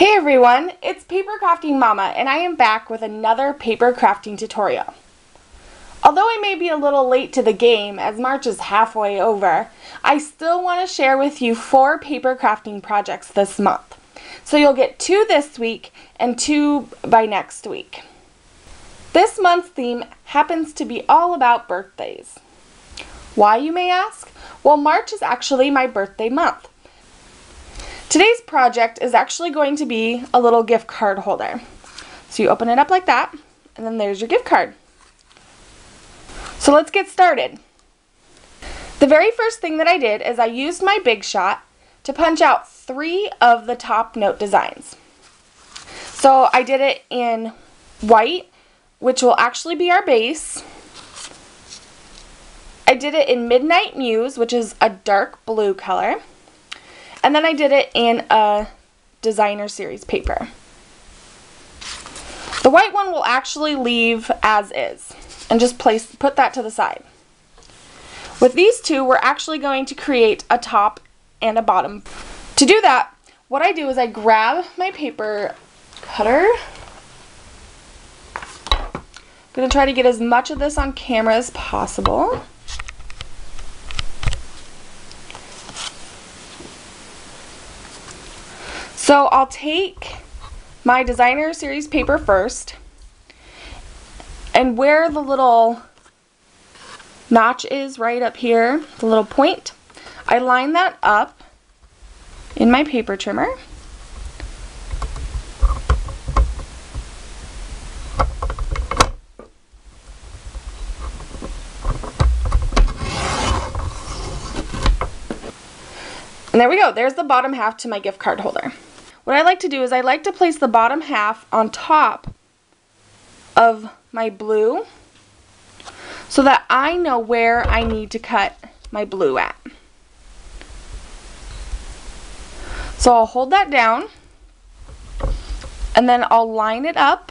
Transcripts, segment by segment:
Hey everyone, it's PaperCraftingMama, and I am back with another paper crafting tutorial. Although I may be a little late to the game as March is halfway over, I still want to share with you 4 paper crafting projects this month. So you'll get 2 this week and 2 by next week. This month's theme happens to be all about birthdays. Why, you may ask? Well, March is actually my birthday month. Today's project is actually going to be a little gift card holder. So you open it up like that, and then there's your gift card. So let's get started. The very first thing that I did is I used my Big Shot to punch out 3 of the Top Note designs. So I did it in white, which will actually be our base. I did it in Midnight Muse, which is a dark blue color. And then I did it in a designer series paper. The white one will actually leave as is and just put that to the side. With these two, we're actually going to create a top and a bottom. To do that, what I do is I grab my paper cutter. I'm going to try to get as much of this on camera as possible. So I'll take my designer series paper first, and where the little notch is right up here, the little point, I line that up in my paper trimmer. And there we go, there's the bottom half to my gift card holder. What I like to do is I like to place the bottom half on top of my blue so that I know where I need to cut my blue at. So I'll hold that down and then I'll line it up.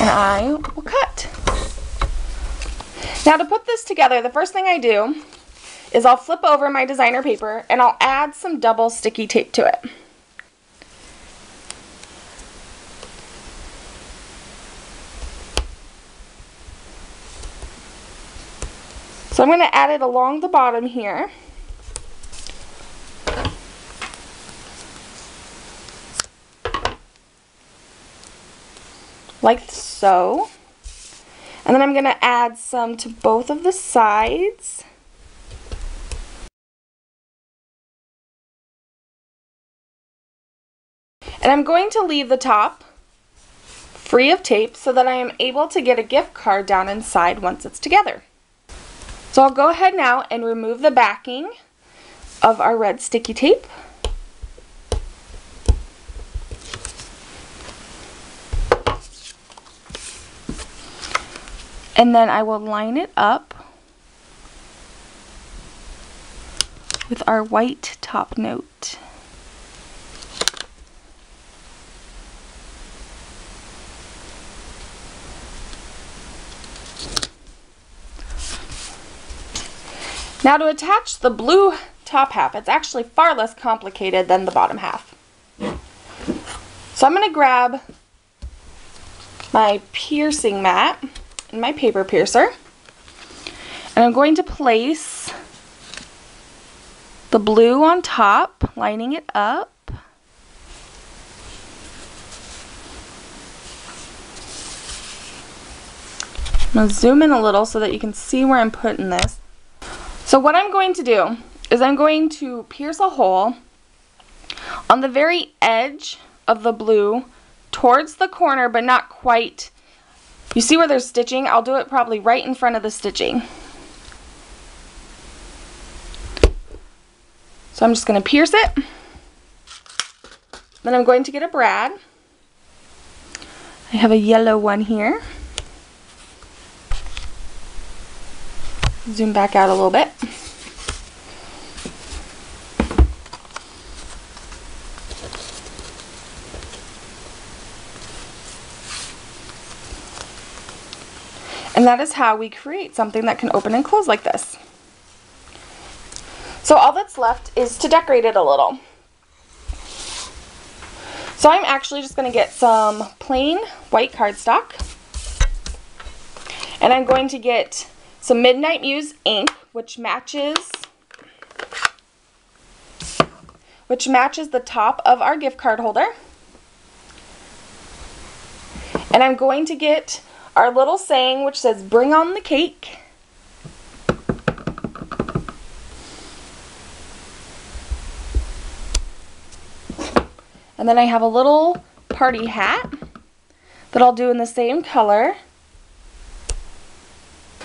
And I will cut. Now to put this together, the first thing I do is I'll flip over my designer paper and I'll add some double sticky tape to it. So I'm going to add it along the bottom here. Like so. And then I'm going to add some to both of the sides. And I'm going to leave the top free of tape so that I am able to get a gift card down inside once it's together. So I'll go ahead now and remove the backing of our red sticky tape. And then I will line it up with our white Top Note. Now to attach the blue top half, it's actually far less complicated than the bottom half. So I'm going to grab my piercing mat and my paper piercer, and I'm going to place the blue on top, lining it up. I'm going to zoom in a little so that you can see where I'm putting this. So what I'm going to do is I'm going to pierce a hole on the very edge of the blue towards the corner, but not quite. You see where there's stitching? I'll do it probably right in front of the stitching. So I'm just going to pierce it. Then I'm going to get a brad. I have a yellow one here. Zoom back out a little bit. And that is how we create something that can open and close like this. So all that's left is to decorate it a little. So I'm actually just going to get some plain white cardstock, and I'm going to get some Midnight Muse ink, which matches the top of our gift card holder. And I'm going to get our little saying which says, "Bring on the cake." And then I have a little party hat that I'll do in the same color.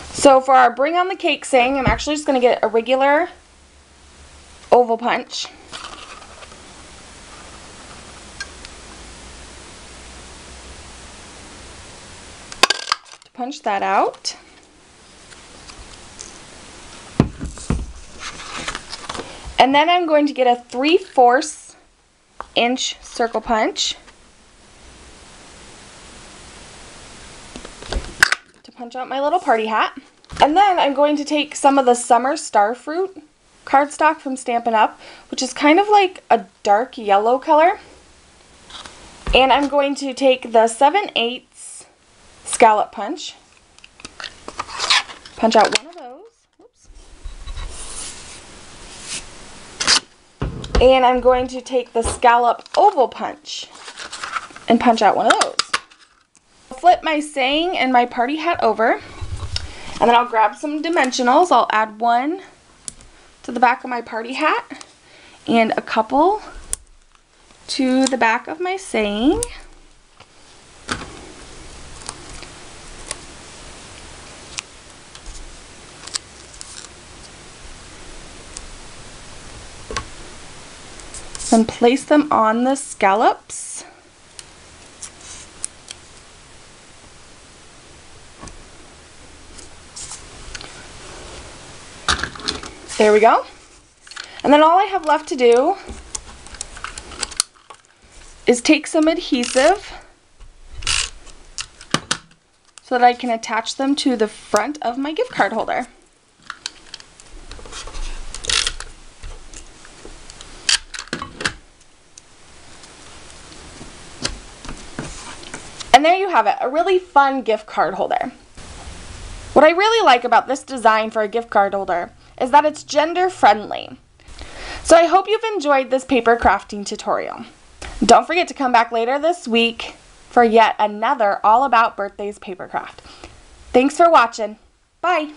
So for our "Bring on the cake" saying, I'm actually just going to get a regular oval punch. Punch that out. And then I'm going to get a 3/4" circle punch to punch out my little party hat. And then I'm going to take some of the Summer Starfruit cardstock from Stampin' Up, which is kind of like a dark yellow color. And I'm going to take the 7/8 scallop punch, punch out one of those. Oops. And I'm going to take the scallop oval punch and punch out one of those. I'll flip my saying and my party hat over, and then I'll grab some dimensionals. I'll add one to the back of my party hat and a couple to the back of my saying. And place them on the scallops. There we go. And then all I have left to do is take some adhesive so that I can attach them to the front of my gift card holder. And there you have it, a really fun gift card holder. What I really like about this design for a gift card holder is that it's gender friendly. So I hope you've enjoyed this paper crafting tutorial. Don't forget to come back later this week for yet another All About Birthdays paper craft. Thanks for watching. Bye.